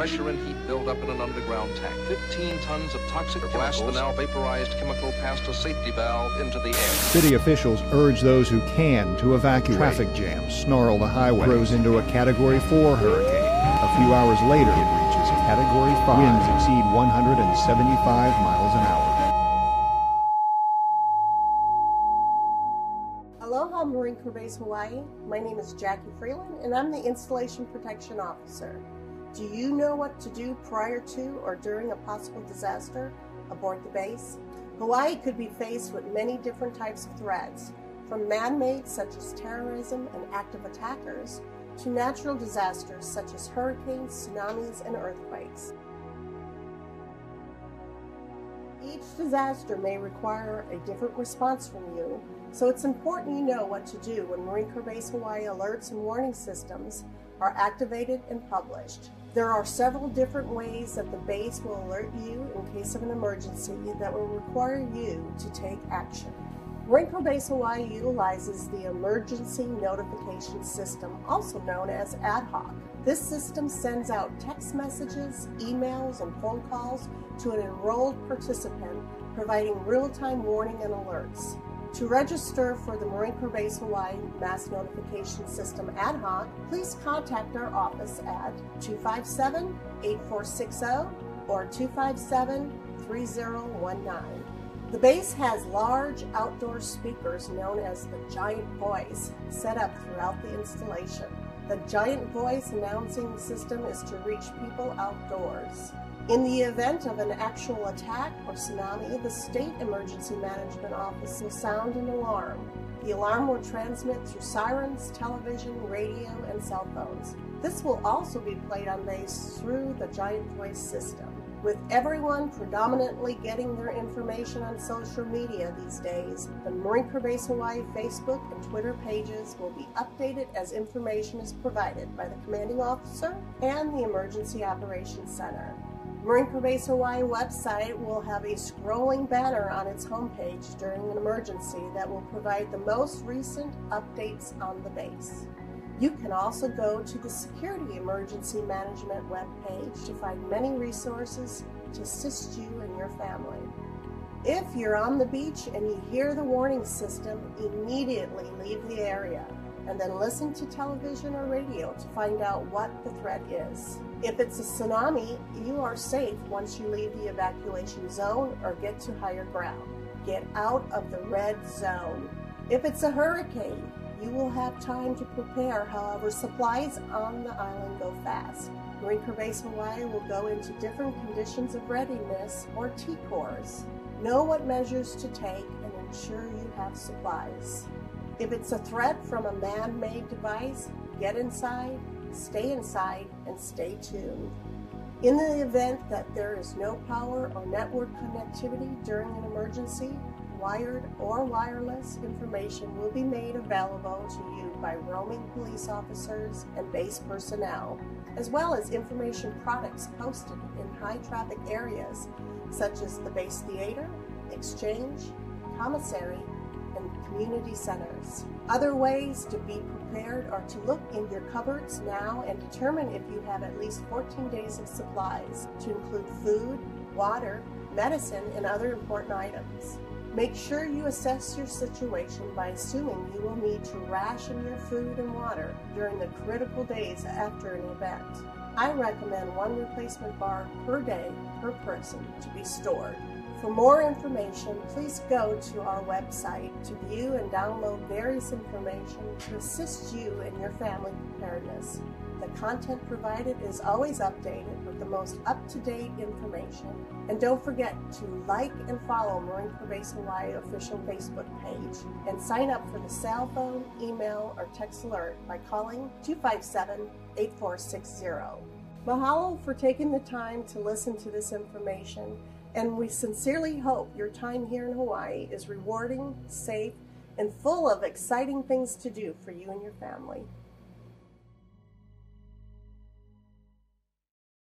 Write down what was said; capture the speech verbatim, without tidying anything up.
pressure and heat buildup in an underground tank. fifteen tons of toxic gas, the now vaporized chemical, passed a safety valve into the air. City officials urge those who can to evacuate. Traffic jams snarl the highway. Grows into a Category four hurricane. A few hours later, it reaches Category five. Winds exceed one hundred seventy-five miles an hour. Aloha, Marine Corps Base Hawaii. My name is Jackie Freeland, and I'm the Installation Protection Officer. Do you know what to do prior to or during a possible disaster aboard the base? Hawaii could be faced with many different types of threats, from man-made such as terrorism and active attackers, to natural disasters such as hurricanes, tsunamis, and earthquakes. Each disaster may require a different response from you, so it's important you know what to do when Marine Corps Base Hawaii alerts and warning systems are activated and published. There are several different ways that the base will alert you in case of an emergency that will require you to take action. Marine Corps Base Hawaii utilizes the Emergency Notification System, also known as Ad Hoc. This system sends out text messages, emails, and phone calls to an enrolled participant, providing real-time warning and alerts. To register for the Marine Corps Base Hawaii Mass Notification System Ad Hoc, please contact our office at two five seven, eight four six zero or two five seven, three zero one nine. The base has large outdoor speakers known as the Giant Voice set up throughout the installation. The Giant Voice announcing system is to reach people outdoors. In the event of an actual attack or tsunami, the State Emergency Management Office will sound an alarm. The alarm will transmit through sirens, television, radio, and cell phones. This will also be played on base through the Giant Voice system. With everyone predominantly getting their information on social media these days, the Marine Corps Base Hawaii Facebook and Twitter pages will be updated as information is provided by the commanding officer and the Emergency Operations Center. Marine Corps Base Hawaii website will have a scrolling banner on its homepage during an emergency that will provide the most recent updates on the base. You can also go to the Security Emergency Management webpage to find many resources to assist you and your family. If you're on the beach and you hear the warning system, immediately leave the area and then listen to television or radio to find out what the threat is. If it's a tsunami, you are safe once you leave the evacuation zone or get to higher ground. Get out of the red zone. If it's a hurricane, you will have time to prepare. However, supplies on the island go fast. Marine Corps Base Hawaii will go into different conditions of readiness, or T C O Rs. Know what measures to take and ensure you have supplies. If it's a threat from a man-made device, get inside, stay inside, and stay tuned. In the event that there is no power or network connectivity during an emergency, wired or wireless information will be made available to you by roaming police officers and base personnel, as well as information products posted in high-traffic areas such as the base theater, exchange, commissary, and community centers. Other ways to be prepared are to look in your cupboards now and determine if you have at least fourteen days of supplies, to include food, water, medicine, and other important items. Make sure you assess your situation by assuming you will need to ration your food and water during the critical days after an event. I recommend one replacement bar per day per person to be stored. For more information, please go to our website to view and download various information to assist you in your family preparedness. The content provided is always updated with the most up-to-date information. And don't forget to like and follow Marine Corps Base Hawaii official Facebook page, and sign up for the cell phone, email, or text alert by calling two five seven, eight four six zero. Mahalo for taking the time to listen to this information, and we sincerely hope your time here in Hawaii is rewarding, safe, and full of exciting things to do for you and your family.